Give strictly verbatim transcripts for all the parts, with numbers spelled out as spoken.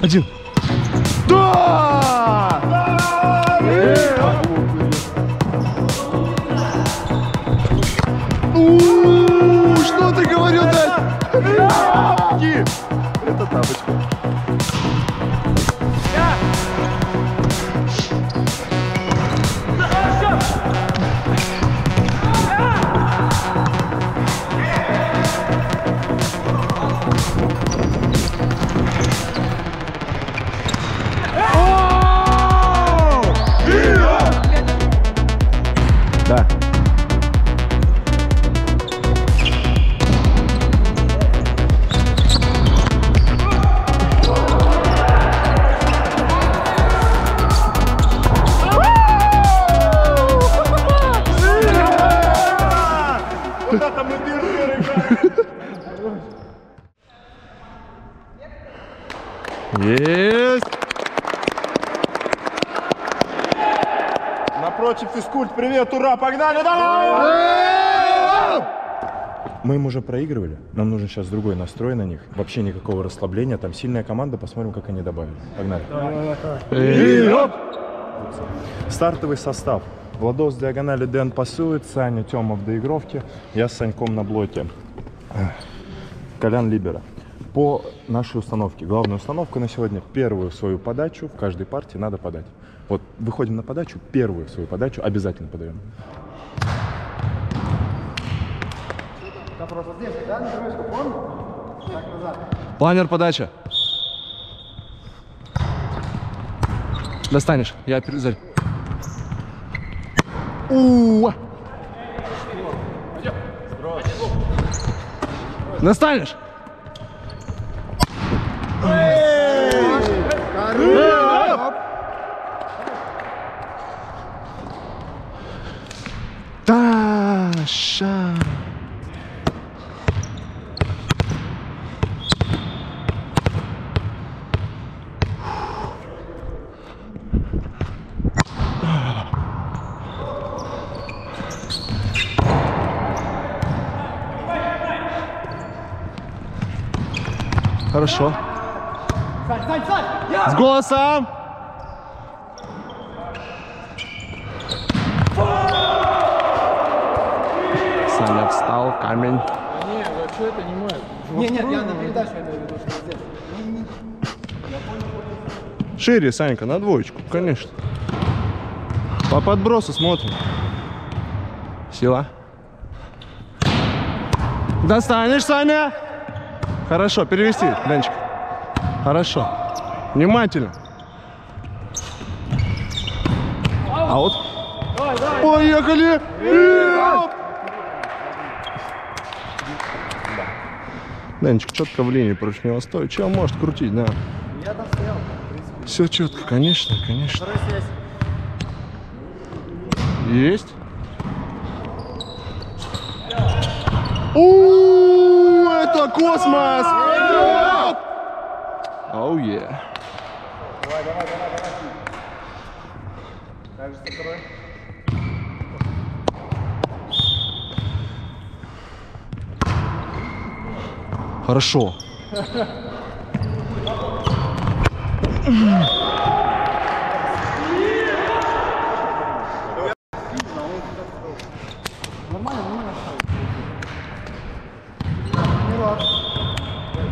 Один. Да! Да! Да! У-у-у, что ты говорил, Дань? Тапки! Это тапочка. Да. Есть! Напротив физкульт, привет, ура, погнали, давай! Мы им уже проигрывали, нам нужен сейчас другой настрой на них, вообще никакого расслабления, там сильная команда, посмотрим, как они добавят. Погнали. И оп! Стартовый состав. Владос в диагонали, Дэн пасует, Саня, Тёма в доигровке, я с Саньком на блоке. Колян либеро. По нашей установке. Главная установка на сегодня – первую свою подачу в каждой партии надо подать. Вот выходим на подачу, первую свою подачу обязательно подаем. Планер подача. Достанешь, я перезарь. У-у-у. Достанешь. Таша. Хорошо. С голосом. Саня встал, камень. Нет, ну что это не мое? Нет, нет, я на передачу это веду, что сделать. Шире, Санька, на двоечку, конечно. По подбросу смотрим. Сила. Достанешь, Саня? Хорошо, перевести, Данчик. Хорошо. Внимательно. Аут. Поехали! И-оп! Данчик четко в линии против него стоит. Чего может крутить, да? Я достоял. Все четко, конечно, конечно. Есть. У-у-у, это космос! Оу, oh, yeah. Давай, давай, давай, давай. Так же с тобой. Хорошо.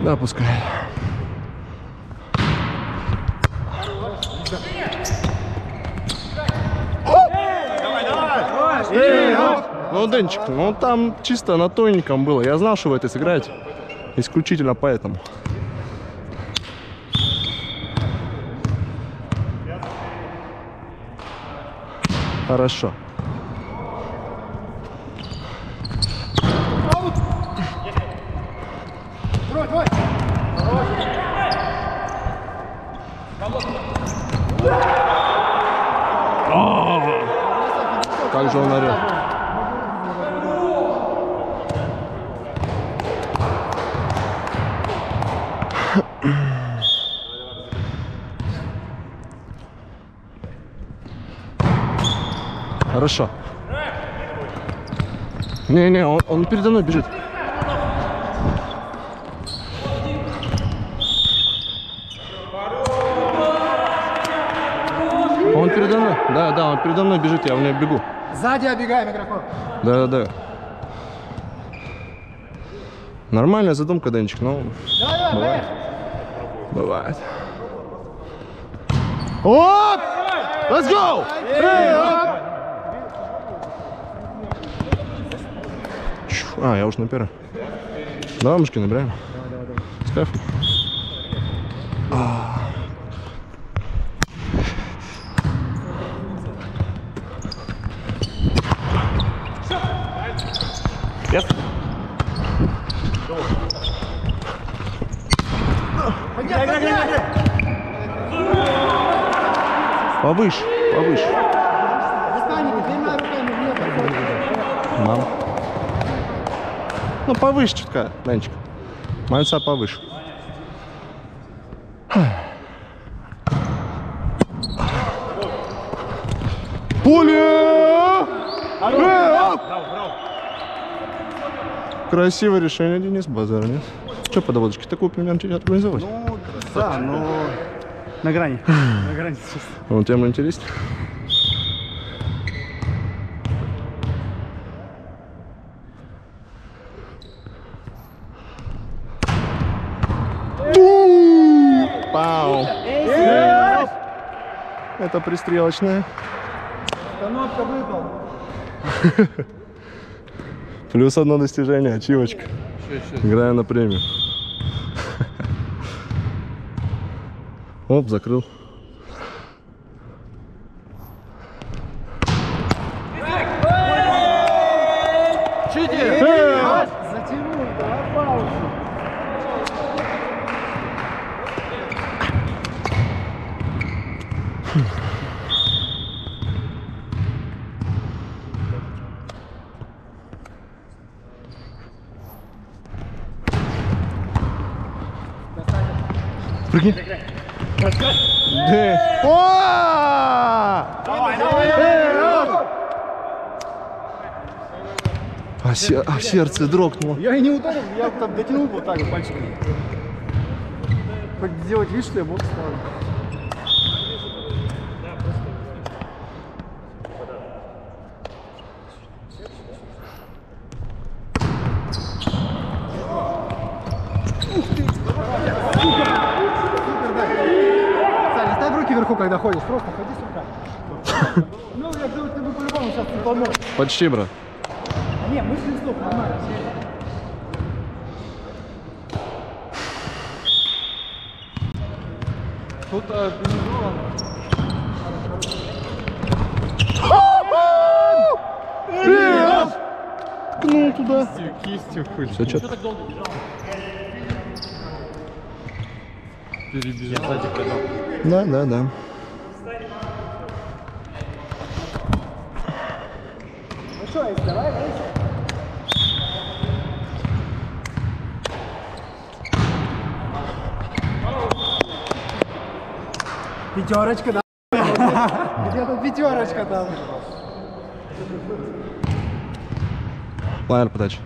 Да, пускай. Ну, Денчик, ну там чисто на тоненьком было. Я знал, что вы это сыграете. Исключительно поэтому. Хорошо. Как же он орёт. Хорошо. Не-не, он, он передо мной бежит. передо мной. Да, да, он передо мной бежит, я у него бегу. Сзади оббегаем игроков. Да, да, да. Нормальная задумка, Денчик, но давай, бывает. Давай. Бывает. Оп! Let's go! А, я уже на первом. Давай мушки набираем. Давай, давай, давай. Yes. Повыше, повыше. Мам. Ну повыше чутка, Данечка. Мальца повыше. Пуля! Красивое решение, Денис, базар нет. Что по доводочке-то купим, нам организовать? Ну, да, но на грани. На грани сейчас. Он тем интересен. Пау! Это пристрелочная. Установка выпал. Плюс одно достижение, ачивочка. Играю на премию. Оп, закрыл. Затянул, да, паузу. Прыгни. А сердце дрогнуло. Я и не ударил, я там дотянул вот так вот пальчиками. Хоть сделать вид, что я бокс ставлю. Когда ходишь, просто ходи сюда. Ну, я думаю, ты бы по-любому сейчас не поможешь. Почти, брат. А не, мысли стоп, нормально. Тут организовано. Ткнул туда. Кистью, кистью. Что так долго бежал? Перебежал. Да, да, да. Давай, давай. Пятерочка, да? Где-то пятерочка там. Лайнер подача.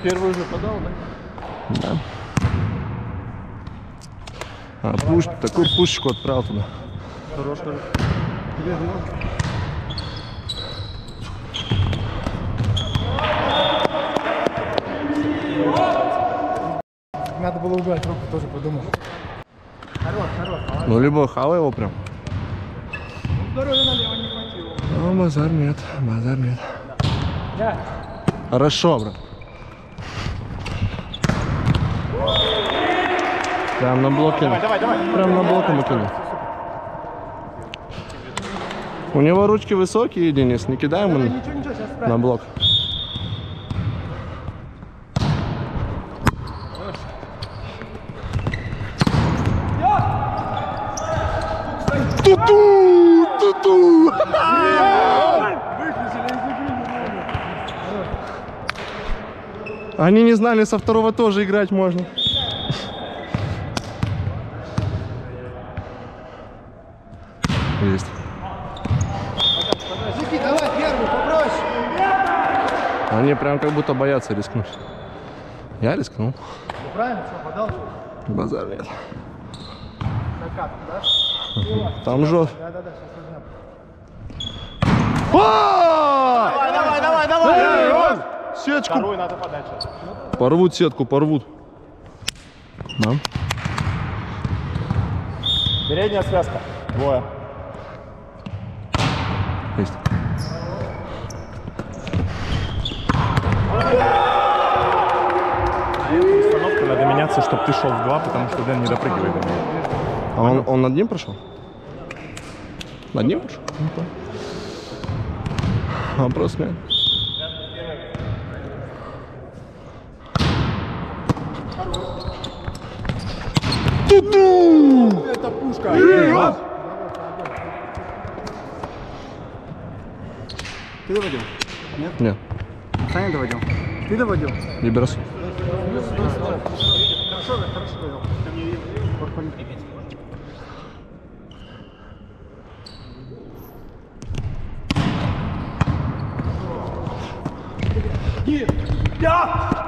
Первый уже подал, да? Да. А, пуш, такую пушечку отправил туда. Хорош, хорош. Надо было убрать руку, тоже подумал. Хорош, хорош. Ну, либо хава его прям. Здоровья налево не хватило. Ну, базар нет, базар нет. Да. Да. Хорошо, брат. Прям на блоке. Давай, давай, давай. Прям на блоке накинул. У него ручки высокие, Денис, не кидай ему на, ничего, на блок. Ту-ту! Ту-ту! Они не знали, со второго тоже играть можно. Есть. Они прям как будто боятся рискнуть. Я рискнул. Ну, правильно, что, подал? Базар нет. Накат, да? Там жестко. Давай, давай, давай, давай! Сетку! Вторую надо подать сейчас. Порвут сетку, порвут. Да. Передняя связка. Двое. Есть. Установка надо меняться, чтобы ты шел в два, потому что Дэн не допрыгивает до меня. А он, он над ним прошел? Над ним прошел? Вопрос нет. Ту-ту! Это пушка! Вперед! Ты доводил? Нет? Нет. Саня доводил? Ты доводил? Не беру. Хорошо, хорошо довел. Ты мне видишь?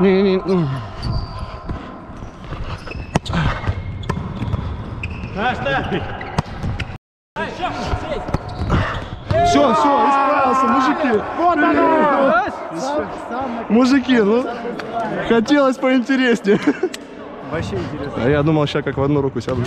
Не-не-не. Все, все, исправился, мужики. Вот она! Мужики, ну, хотелось поинтереснее. Вообще интересно. А я думал, сейчас как в одну руку сяду.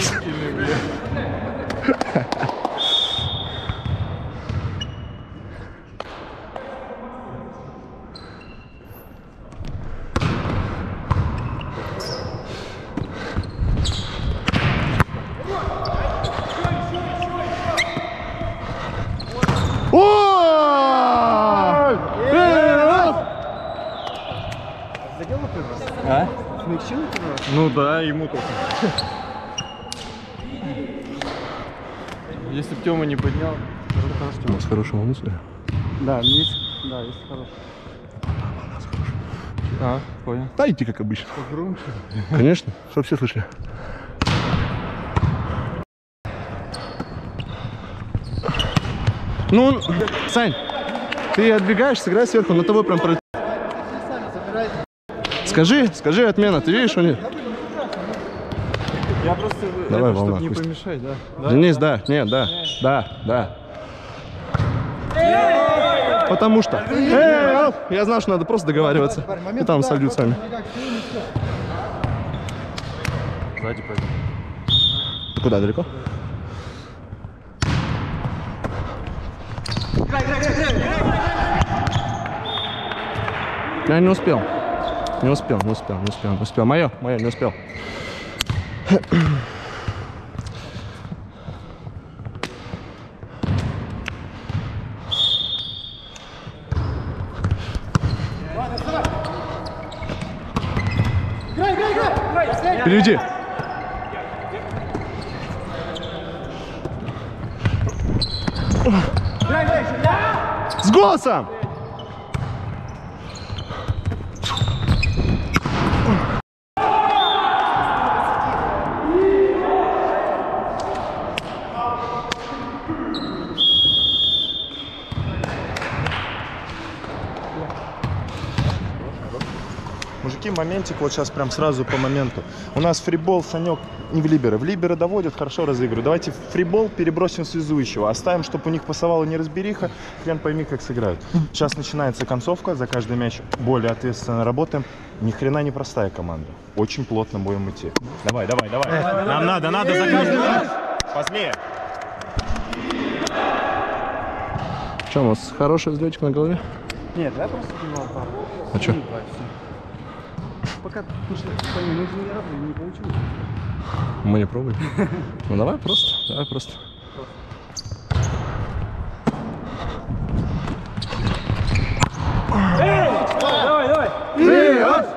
Ну да, ему только. Если бы Тёма не поднял, то у нас хорошая мысль. Да, есть. Да, есть хорошая. У нас хорошая. А, понял. Да, идти как обычно. Погромче. Конечно, чтобы все слышали. Ну, Сань, ты отбегаешь, сыграй сверху, на тобой прям пройти. Скажи, скажи отмена, ты видишь, у них? Я просто, давай, это, волна, чтобы не помешать, да. Да, Денис, да, да, нет, да, нет. да, да. Э-э-э! Потому что. Э-э-э! Я знал, что надо просто договариваться. Парень, парень, момент, и там да, сольют сами. Сзади пойдем. Куда, далеко? Играй, играй, играй, играй, играй. Я не успел. Не успел, не успел, не успел, не успел. Мое, мое, не успел. Играй, играй, играй! Переведи! С голосом! Моментик вот сейчас прям сразу по моменту. У нас фрибол, Санек, не в либеро. В либеро доводят, хорошо разыгрывают. Давайте фрибол перебросим связующего. Оставим, чтобы у них пасовала неразбериха. Хрен пойми, как сыграют. Сейчас начинается концовка. За каждый мяч более ответственно работаем. Ни хрена не простая команда. Очень плотно будем идти. Давай, давай, давай. Нам давай, надо, давай. Надо за каждый мяч. Позднее. Что у нас? Хороший взлетик на голове? Нет, я просто кинул пару. А что? Пока, слушай, мы же не работали, не получилось. Мы не пробуем. Ну давай просто, давай просто. Эй! Давай, давай! Привет!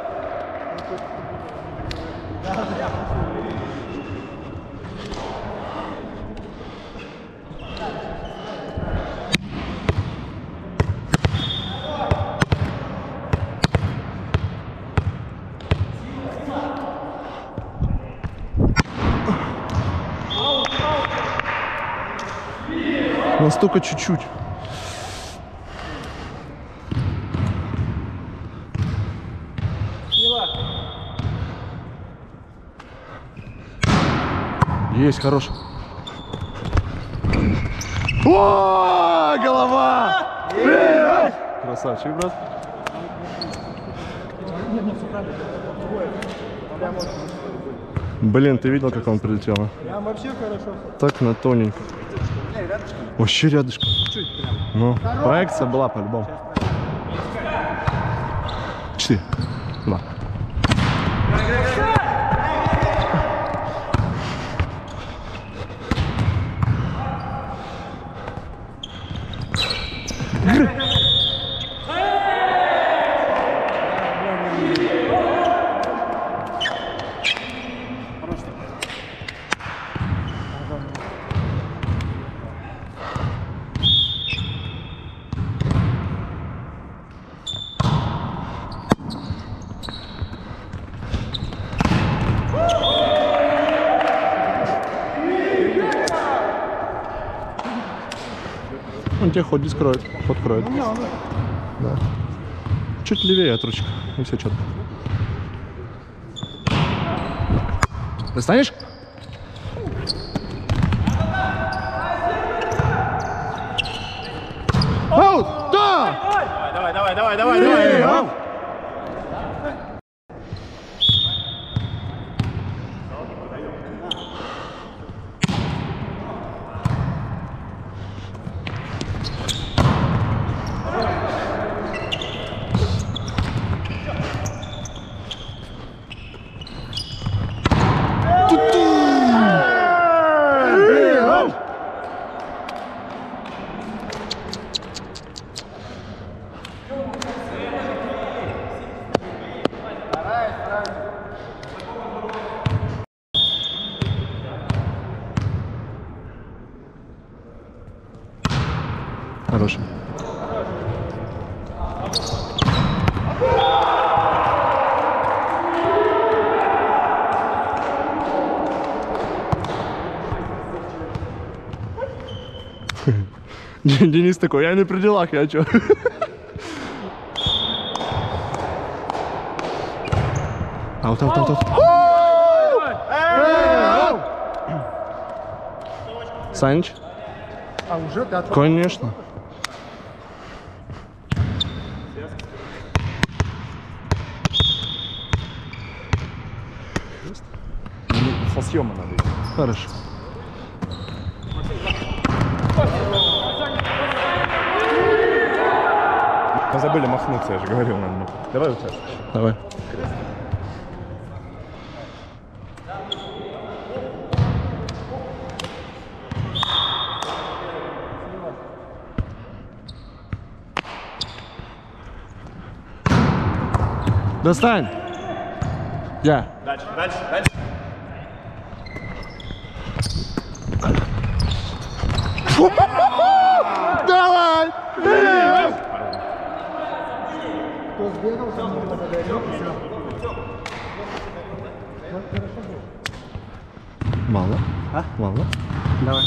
Настолько чуть-чуть. Есть, хорош. О, голова! Привет! Красавчик, брат. Блин, ты видел, как он прилетел? Прям вообще хорошо. Так на тоненько. Рядышком? Вообще рядышком. Чуть прям. Ну, проекция была по-любому. Четыре. Два. Хоть здесь кроет, хоть кроет. Да. Чуть левее от ручки, и все четко. Достанешь? Аут! Да! Давай, давай, давай, давай, давай, давай! Хороший. Денис такой, я не при делах, я чё? Аут, аут, аут, аут. Саныч? А уже ты отвал? Конечно. Со съема надо идти. Хорошо. Мы забыли махнуться, я же говорил нам. Давай вот сейчас. Давай. Достань! Я. Дальше, дальше, дальше. Давай! Кто сбегал, сам не благодарил. Мало? А? Мало? Давай.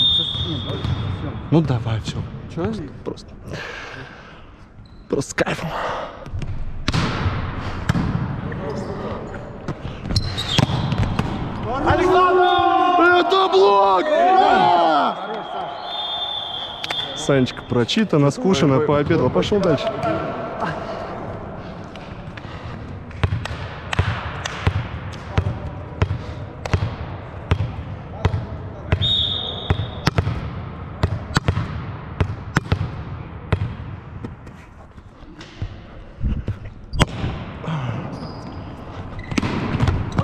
Ну давай, все. Че? Просто. Просто с кайфом. Александр! Это блок! Да! Санечка прочитана, скушена, пообедала. Пошел дальше.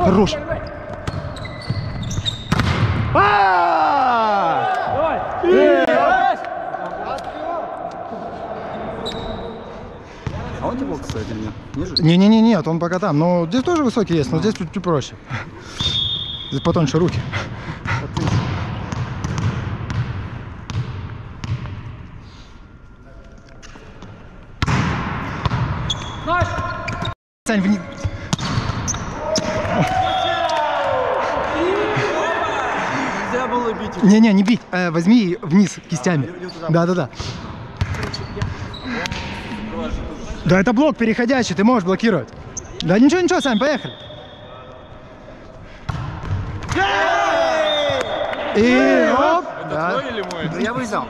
Хорош. А он типа, кстати, или нет? Ниже? Не, не, не, нет, он пока там. Но здесь тоже высокий есть, но здесь чуть-чуть проще. Здесь потоньше руки. Сань, вниз. Нельзя было бить. Не, не, не бить. Э, возьми вниз кистями. Да, да, да. Да, это блок переходящий, ты можешь блокировать. Да ничего, ничего, Сань, поехали. И оп. Это твой или мой? Да я вызал.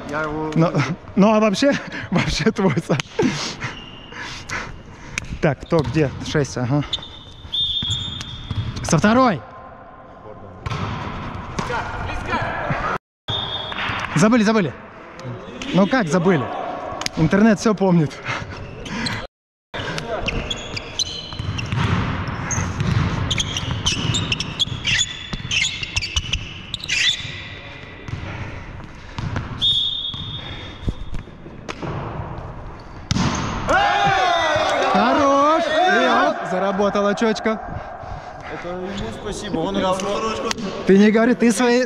Ну а вообще, вообще твой, Сань. Так, кто где? шесть, ага. Со второй. Забыли, забыли. Ну как забыли? Интернет все помнит. Заработала очечко. Это ему спасибо, он играл вторую. Ты не говори, ты свои...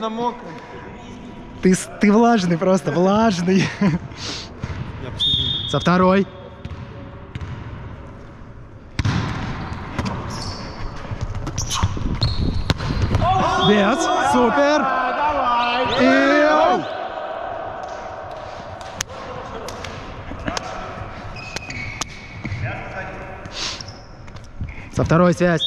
Ты, ты влажный просто, влажный. Со второй. Без, супер. И... Со второй связь.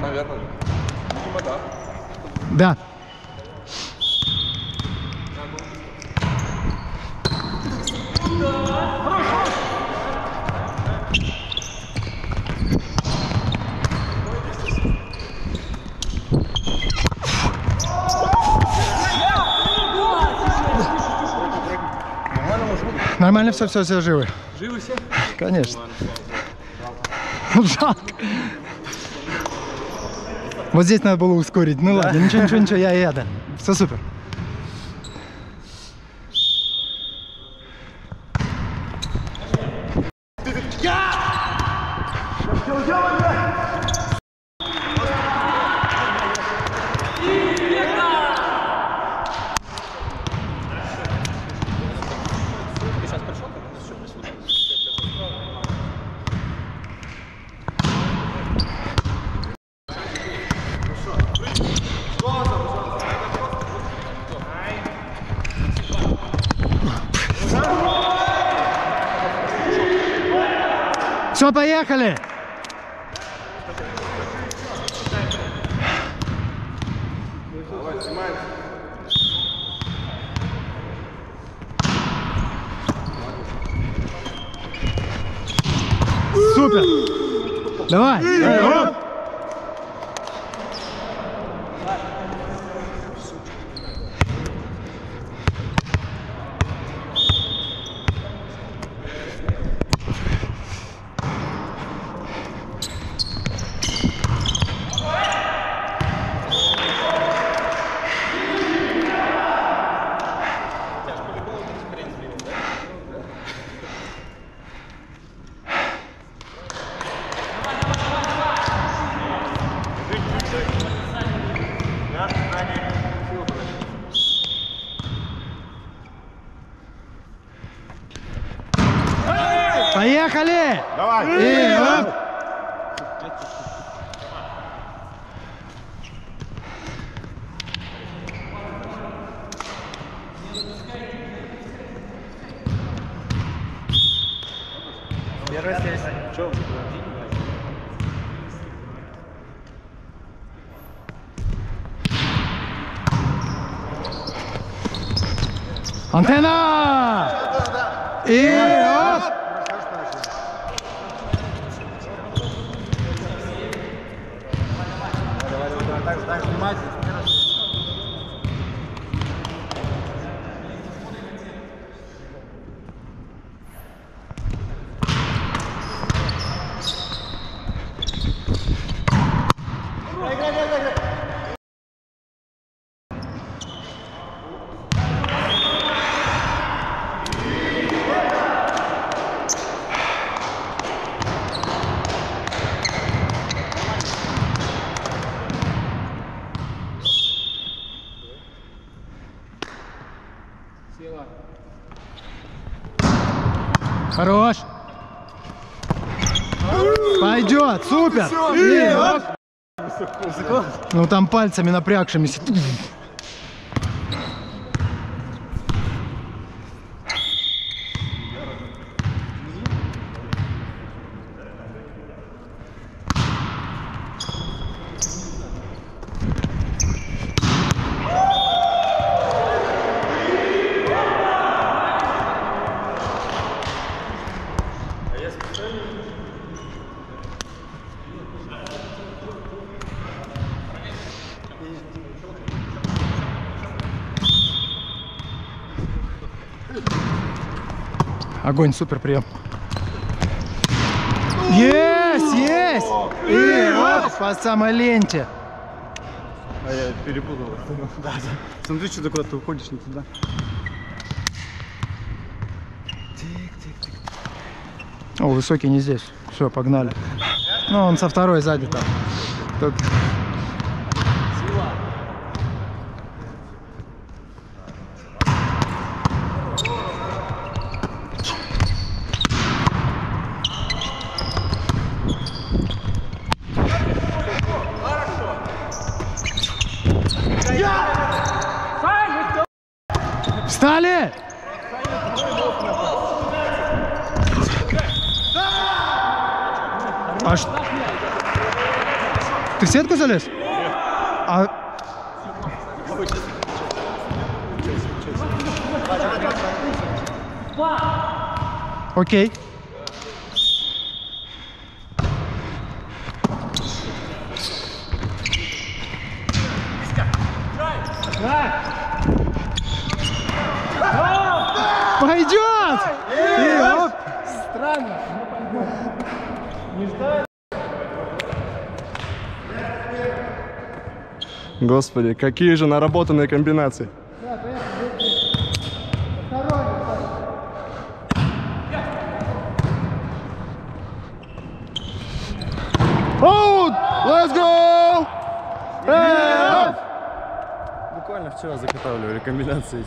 Наверное. Да. Нормально все, все, все живы. Живы все? Конечно. Жалко. Вот здесь надо было ускорить. Ну да. Ладно, ничего, ничего, ничего, я я да. Все супер. Все, поехали! Давай, снимаем. Супер! Давай! Давай. Поехали! Давай! И, оп. Первый здесь. Че? Антенна! И оп. Yes. Так, внимательно. Хорош! Пойдет! Супер! Ну там пальцами напрягшимися. Огонь, супер прием. Есть, есть! И оп, по самой ленте. А я перепутал. Да, да. Смотри, что ты куда-то уходишь не туда. О, высокий не здесь. Все, погнали. Ну, он со второй сзади там. Тут... Встали! А ш... Ты в сетку залез? А... Окей. Пойдет! И оп! Странно, но пойдет. Не ждать. Господи, какие же наработанные комбинации. Оут! Let's go! Hey! Буквально вчера заготавливали комбинации.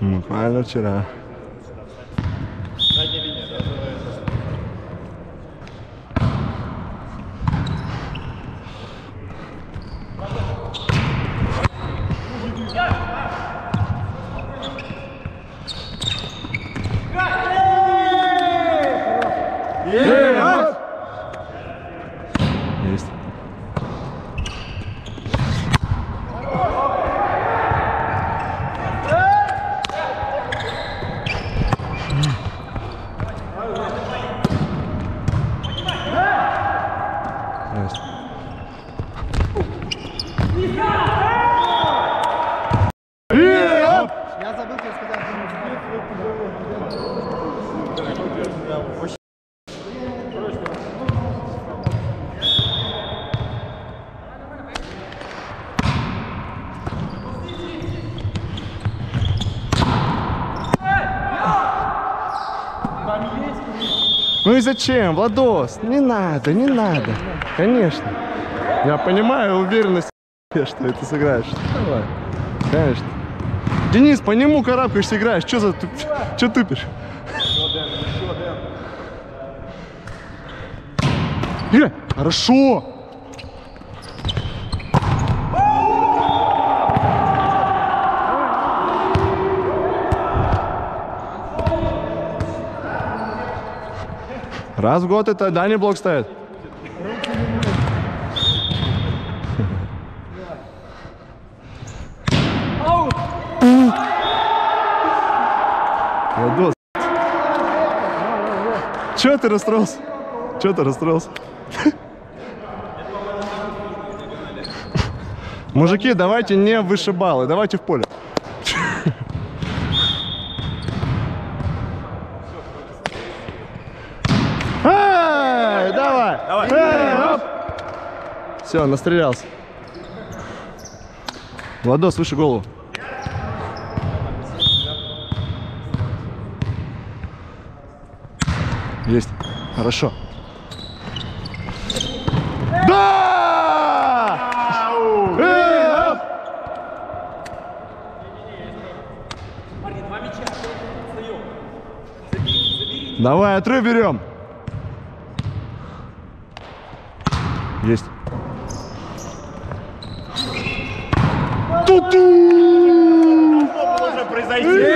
Буквально вчера. Ну и зачем, Владос? Не надо, не надо. Конечно. Я понимаю уверенность, что это сыграешь. Давай. Конечно. Денис, по нему карабкаешься, играешь. Че за туп... Че тупишь? Играй. Хорошо. Раз в год это Дани блок ставит. Владос. Чё ты расстроился? Чё ты расстроился? Мужики, давайте не вышибалы, давайте в поле. Эй, давай! Эй, оп! Все, настрелялся. Владос, выше голову. Есть. Хорошо. Да! Эй, оп! Давай, отрыв берем. Есть. Ту-ту! Может произойти.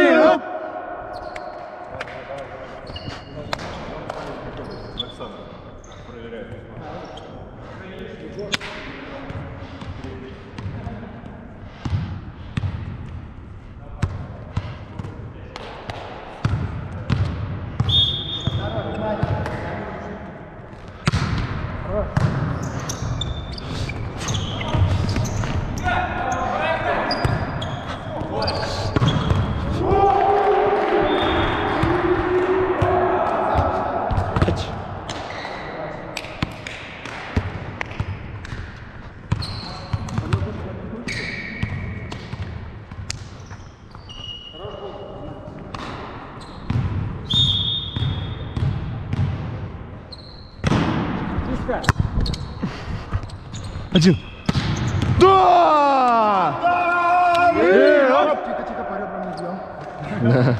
Один. Да! Да! Тихо-тихо, по ребрам не бьем.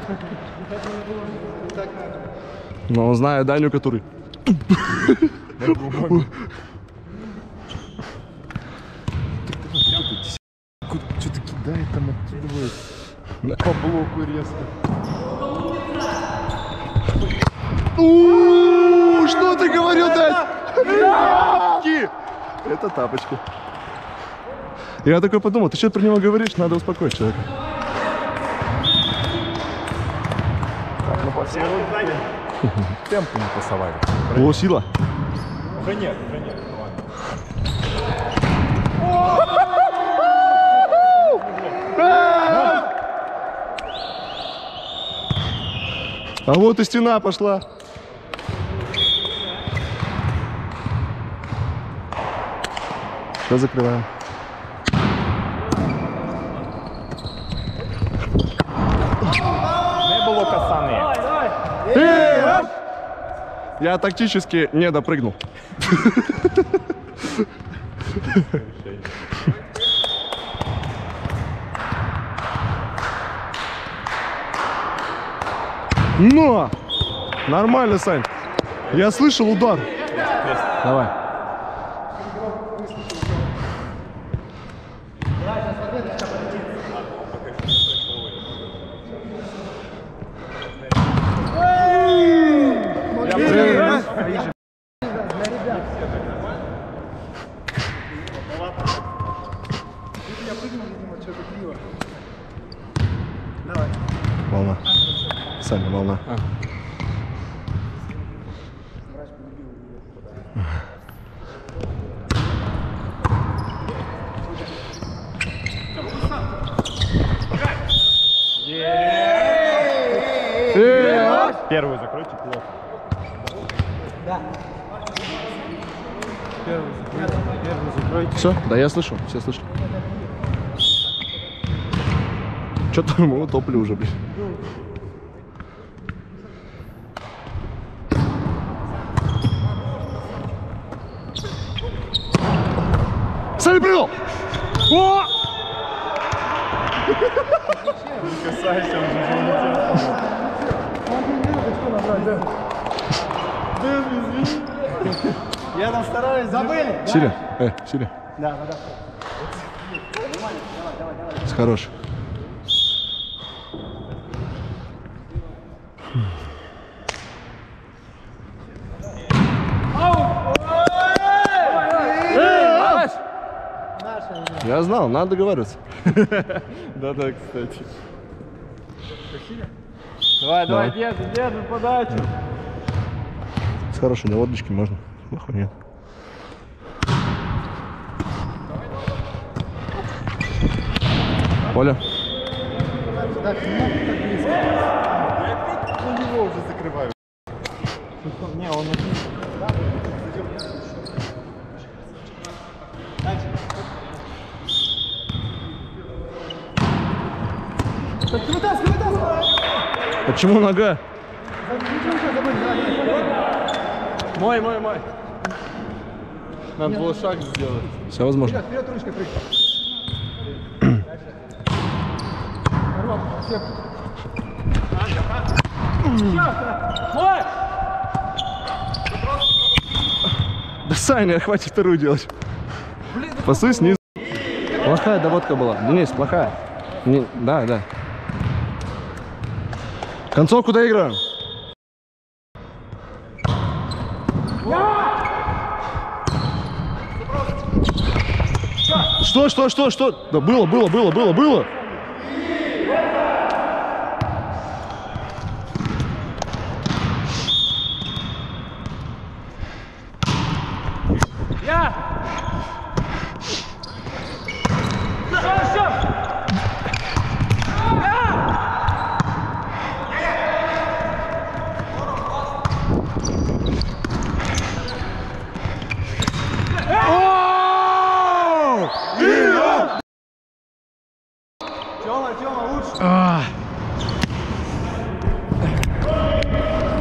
Ну, знаю Даню, который... Что-то кидает там, откидывает. По блоку резко. Что ты говорил, Дань? Это тапочки. Я такой подумал, ты что про него говоришь? Надо успокоить человека. Так, ну по всему темпу не тасовали. О, сила. Да нет, да нет, ладно. А вот и стена пошла. Все закрываем. Не было касаны. Я тактически не допрыгнул. Но! Нормально, Сань. Я слышал удар. Давай. Волна. Саня, волна. А. Первую закройте плохо. Да. Первую закройте. Первую закройте. Все? Да, я слышу. Все слышат. Что-то мы утопли уже, блин. Сами привел! О! Не касайся, он же улетел. Я там стараюсь, забыли. Сири, э, Сири. Да, вода. Хорош. Я знал, надо договариваться. Да-да, кстати. Давай, давай, держи, держи подачу. С хорошей наводочки можно. Плохо нет. поле. Так, ну, его уже закрывают. Не, он почему нога? Мой, мой, мой. Надо было шаг сделать. Все возможно. Вперед, ручка, прыгай. Хорош, все. Мой! Да, Саня, хватит вторую делать. Пасы снизу. Плохая доводка была. Денис, плохая. Не, да, да. Концовку доиграем. Что, что, что, что? Да было, было, было, было, было.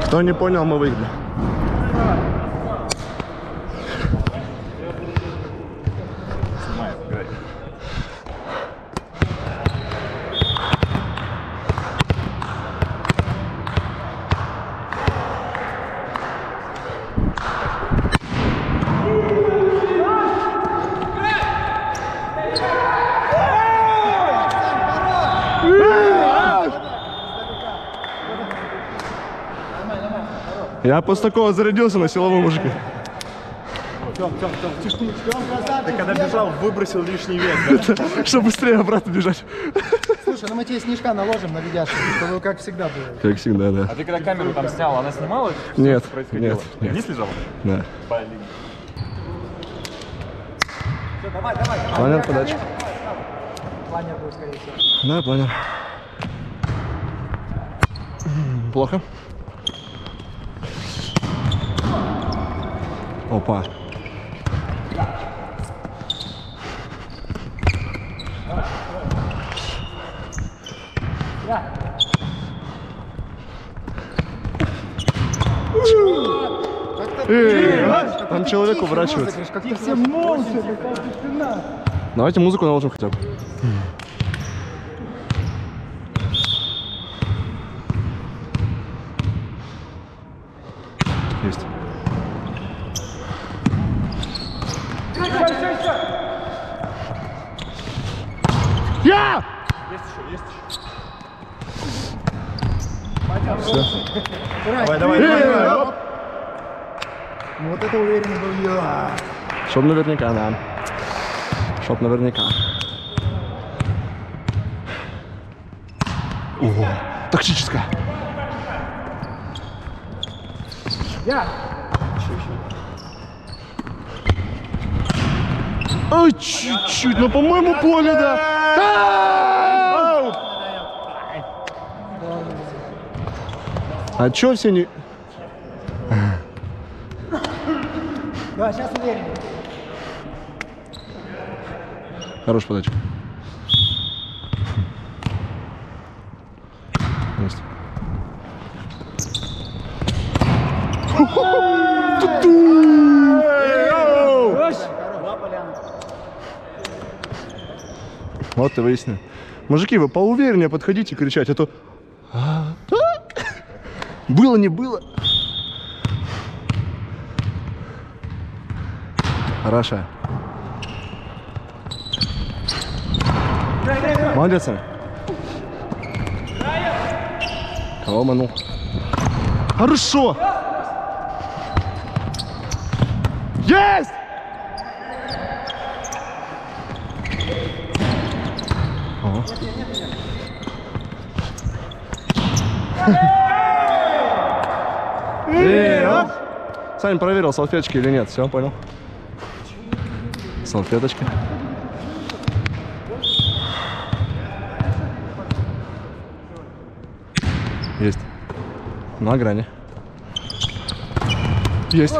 Кто не понял, мы выиграли. Я после такого зарядился на силовом мужике. Тём, Тём, Тём, ты когда бежал, выбросил лишний вес. Чтобы быстрее обратно бежать. Слушай, ну мы тебе снежка наложим на видяшку, чтобы как всегда было. Как всегда, да. А ты когда камеру там снял, она снимала? Нет, нет. Вниз лежала? Да. Блин. Всё, давай, давай, давай. Планер подачи. Планер будет, скорее всего. Да, планер. Плохо. Опа. Там человек уворачивается. Давайте музыку наложим хотя бы. Есть. Я! Есть еще, есть еще. Давай, давай, давай. Ну вот это уверенно был я. Чтоб наверняка, да. Чтоб наверняка. Ого, тактическая. Я! Ой, чуть-чуть, но по-моему поле, да. А чё все не... Да, сейчас уверен. Хорошая подача. Вот и выяснил. Мужики, вы поувереннее подходите кричать, а то... Было, не было. Хорошо. Молодец. Кого манул? Хорошо. Есть! Саня проверил, салфеточки или нет. Все, понял. Салфеточка. Есть. На грани. Есть.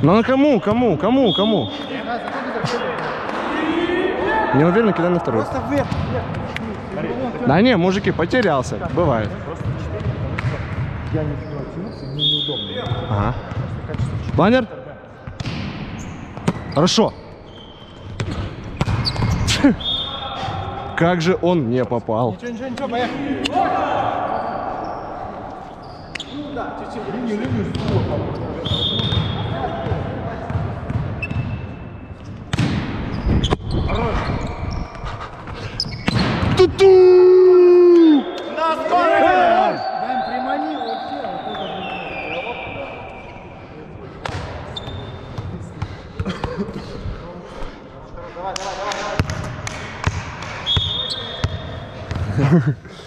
Ну, кому, кому, кому, кому? Не уверен, кидай на вторую. Да не, мужики, потерялся. Бывает. Я не тянулся, мне неудобно. Ага. Планер? Хорошо. Как же он не попал. Ничего, ничего, ничего, поехали. Ту-ту! На скорость! Да, им приманил вообще.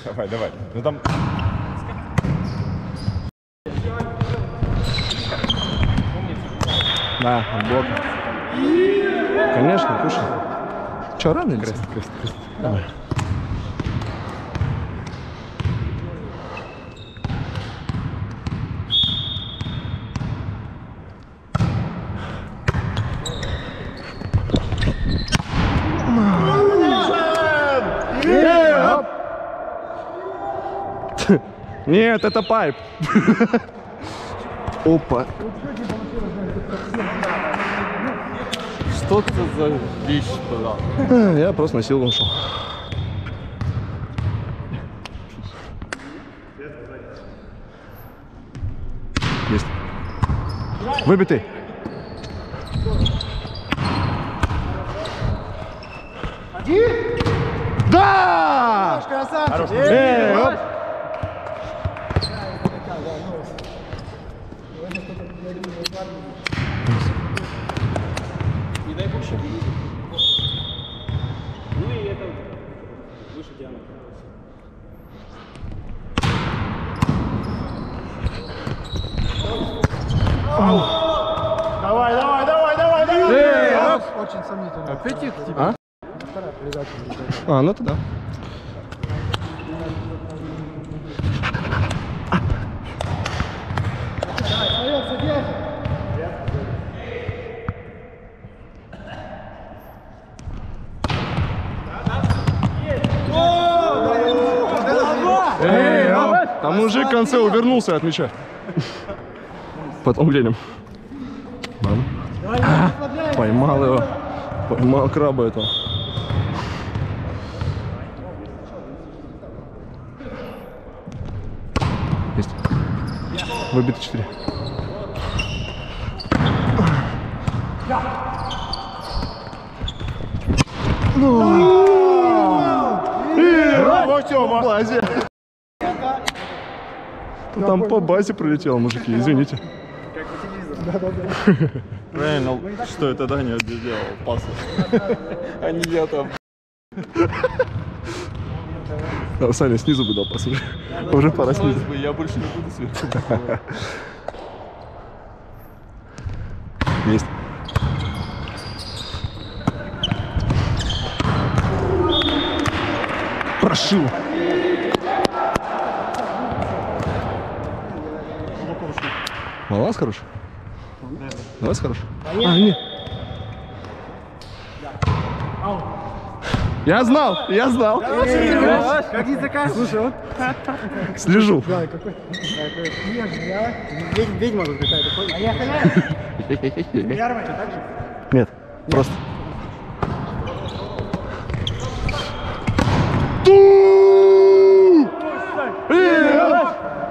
Давай, давай, давай. Давай, давай. Ну там. Да, блок. Конечно, кушай. Че, рано или? Крест, крест, крест. Давай. Нет, это пайп. Опа. Что это за вещь туда? Я просто на силу ушел. Есть. Выбитый. Да! Красавчик! Давай, давай, давай, давай, давай! Очень сомнительно. Опять их тебе? А? А, ну тогда. А мужик в конце увернулся от мяча. Потом глянем. А, поймал его. Поймал краба этого. Есть. Выбито четыре. Там по базе пролетело, мужики, извините. Правильно, что это Даня сделал, пасу. А не я там. Саня снизу бы дал пасу. Уже пора снизу. Я больше не буду сверху. Есть. Прошу. Малас хорош? Малас хорош? А, нет. Я знал, я знал. Как не такая? Слушай, вот. Слежу. Ведьма тут какая-то. А я хозяин? Нет, просто.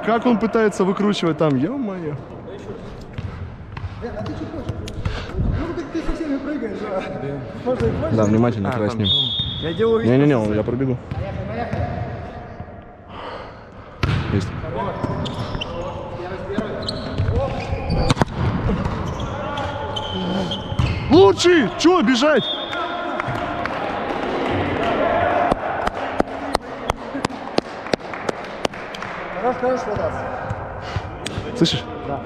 Как он пытается выкручивать там, ё-моё. А ты что хочешь? Ну так ты со всеми прыгаешь, а? Да, внимательно, давай с ним. Не-не-не, я пробегу. Есть. Лучший! Чего бежать? Слышишь? Да.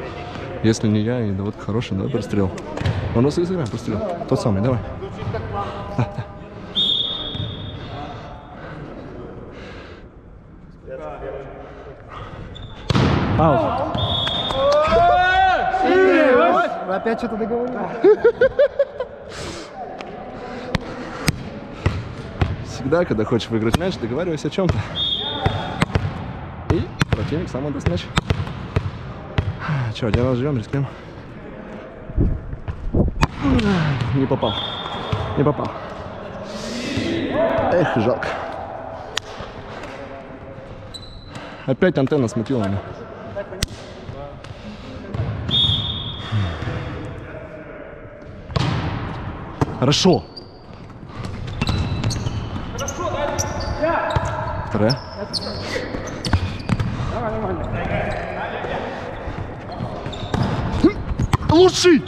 Если не я, и да вот хороший, да, прострел. Он нас из игры прострел. Тот самый, давай. Да, да. Опять что-то договорил? Всегда, когда хочешь выиграть мяч, договаривайся о чем-то. И противник сам отдаст мяч. Че, один раз живем, рискнем. Не попал. Не попал. Эх, жалко. Опять антенна смутила меня. Хорошо. Хорошо, да? Вторая. Давай, нормально. Лучший!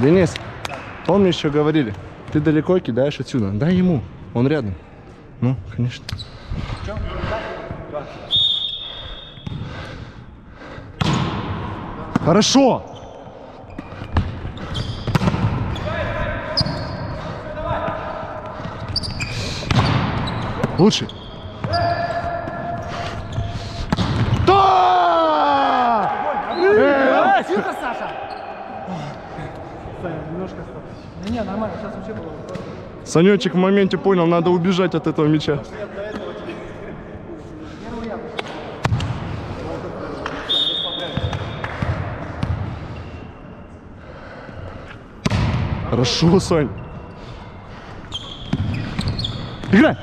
Денис, помнишь, что говорили? Ты далеко кидаешь отсюда. Дай ему, он рядом. Ну, конечно. Хорошо! Лучше. Да! Тихо, Саша! Немножко стал. Не, нормально, сейчас вообще было. Санечек в моменте понял, надо убежать от этого мяча. Хорошо, Сань. Играй!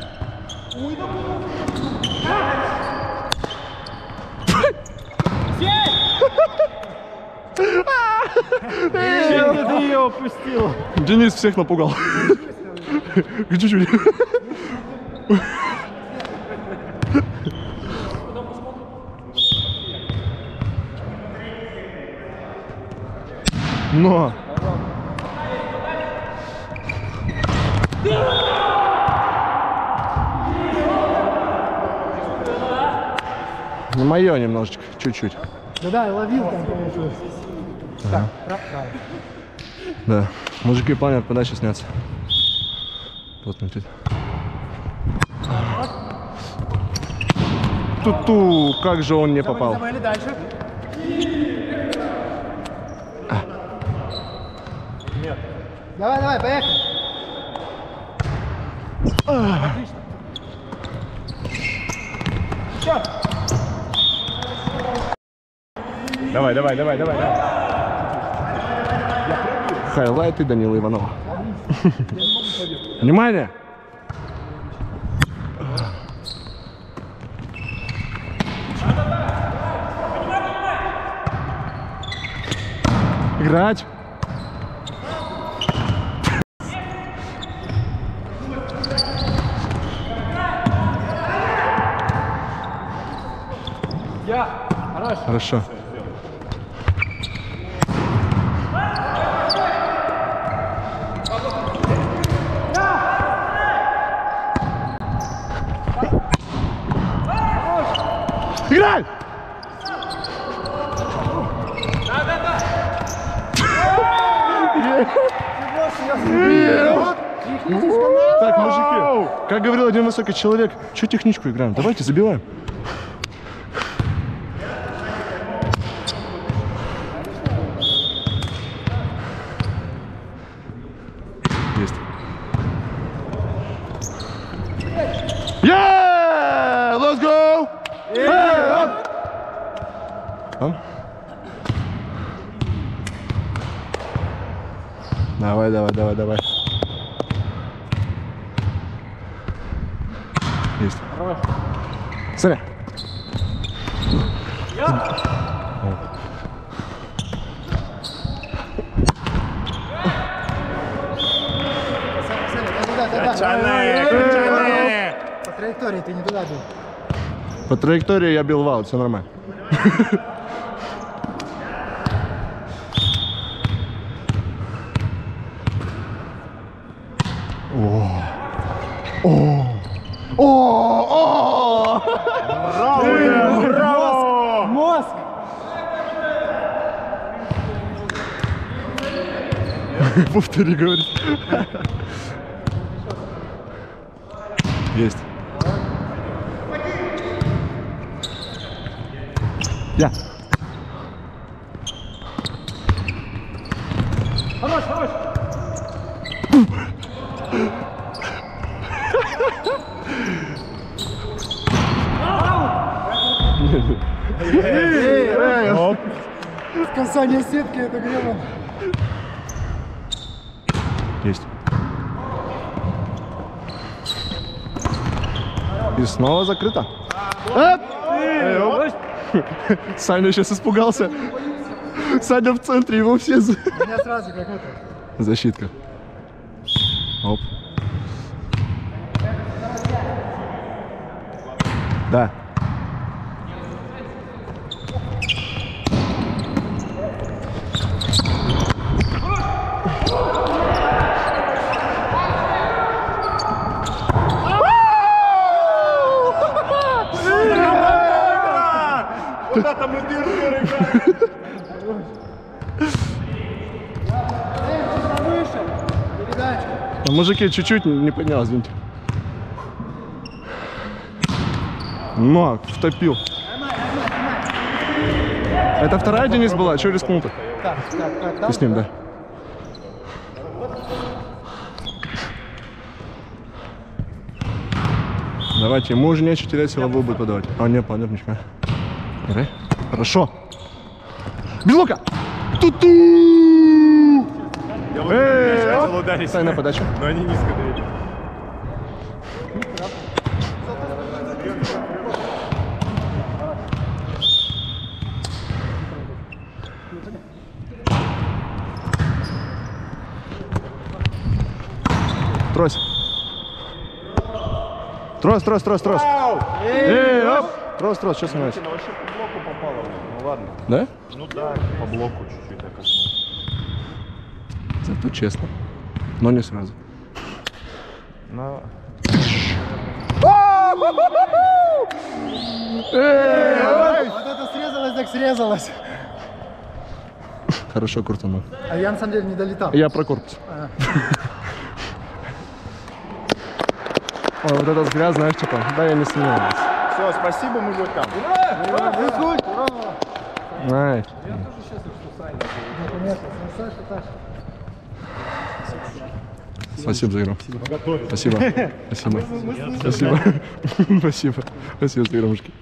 Зачем ты ее опустил? Денис всех напугал. Чуть-чуть. Но! Не мое немножечко, чуть-чуть. Да, да, я ловил там, получилось. Да. Так, да. Мужики, планер подачи снятся. Вот летит. Ту-ту, как же он не попал. Давай, давай, дальше. Нет. Давай, давай, поехали. Отлично. Все. Давай, давай, давай, давай, давай. Хайлайты Данила Иванова. Внимание! Играть! Я! Хорошо. Играй! Да, да, да! Так, мужики, как говорил один высокий человек, что техничку играем? Давайте забиваем. Есть. Yeah! Let's go! Давай, давай, давай, давай. Есть. Смотри. По траектории ты не туда бил. По траектории я бил в аут, все нормально. О, о, о, браво, мозг, повтори, говорит. Есть. Да. Хорош, хорош. Касание сетки, это гребан. Есть. И снова закрыто. Саня сейчас испугался. Саня в центре, его все... У меня сразу как это. Защитка. Оп. Да. Куда там дыр-дыр играет? А мужики, чуть-чуть не поднял, извините. Но, втопил. Это вторая, Денис, была? Че рискнул-то? Ты с ним, да? Давайте, ему уже нечего терять, силовую будет подавать. А, не, понятничка. Давай. Хорошо. Белука! Ту-ту! Я вот ударил. Стай на подачу. Но они низко дают. Трось. Трось, трось, трось, трось. Эй, оп! Трос, трос, сейчас смотрите. Ну вообще по блоку попало. Ну ладно. Да? Ну да, по блоку чуть-чуть так коснулся. Зато честно. Но не сразу. Но... Вот это срезалось, так срезалось. Хорошо, крутанул. А я на самом деле не долетал. Я про корпус. Вот этот взгляд, знаешь, типа, да, я не сомневаюсь. Все, спасибо мужикам. Ура! Ура! Ура! Ура! Ура! Я тоже счастлив, что Саня. Конечно, Саня, Саша. Спасибо за игру. Спасибо. Спасибо. Спасибо. Спасибо за игрушки.